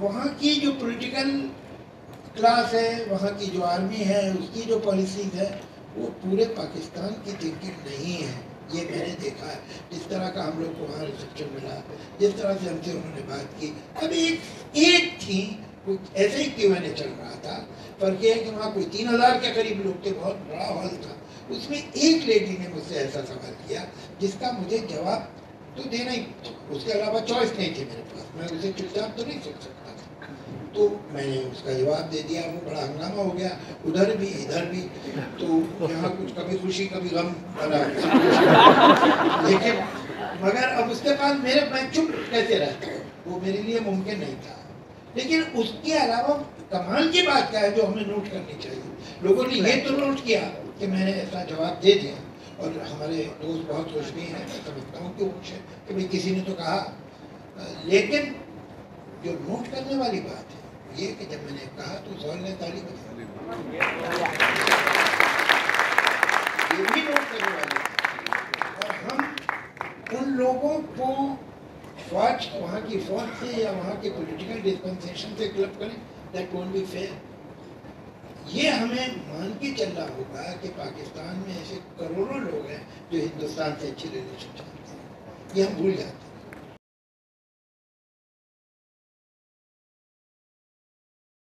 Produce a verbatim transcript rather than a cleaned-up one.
वहाँ की जो पॉलिटिकल क्लास है, वहाँ की जो आर्मी है, उसकी जो पॉलिसीज है वो पूरे पाकिस्तान की थिंकिंग नहीं है। ये मैंने देखा है, जिस तरह का हम लोग को वहाँ रिसेप्शन मिला, जिस तरह से हमसे उन्होंने बात की। अब एक एक थी कुछ ऐसे ही क्यों मैंने चल रहा था, पर यह है कि वहाँ कोई तीन हज़ार के करीब लोग थे, बहुत बड़ा हॉल था। उसमें एक लेडी ने मुझसे ऐसा सवाल किया जिसका मुझे जवाब तो देना ही, उसके अलावा चॉइस नहीं थी मेरे पास, मैं उसे चुपचाप तो नहीं सुन सकता था। तो मैंने उसका जवाब दे दिया, वो बड़ा हंगामा हो गया, उधर भी इधर भी। तो यहाँ कुछ कभी खुशी कभी गम बना, लेकिन मगर अब उसके बाद मेरे मैं चुप कैसे रहता हूँ, वो मेरे लिए मुमकिन नहीं था। लेकिन उसके अलावा कमाल की बात क्या है जो हमें नोट करनी चाहिए, लोगों ने ये तो नोट किया कि मैंने ऐसा जवाब दे दिया। और हमारे दोस्त बहुत खुश भी हैं, मैं समझता हूँ कि खुश है कि भाई किसी ने तो कहा। लेकिन जो नोट करने वाली बात है ये कि जब मैंने कहा तो सौर ने ताली बजाई, ये भी नोट करने वाली। और हम उन लोगों को फौज, वहाँ की फौज से या वहाँ के पॉलिटिकल डिस्पेंसेशन से क्लब करें, दैट वोंट बी फेयर। ये हमें मान के चलना होगा कि पाकिस्तान में ऐसे करोड़ों लोग हैं जो हिंदुस्तान से अच्छी रिलेशन चाहते हैं, ये हम भूल जाते हैं।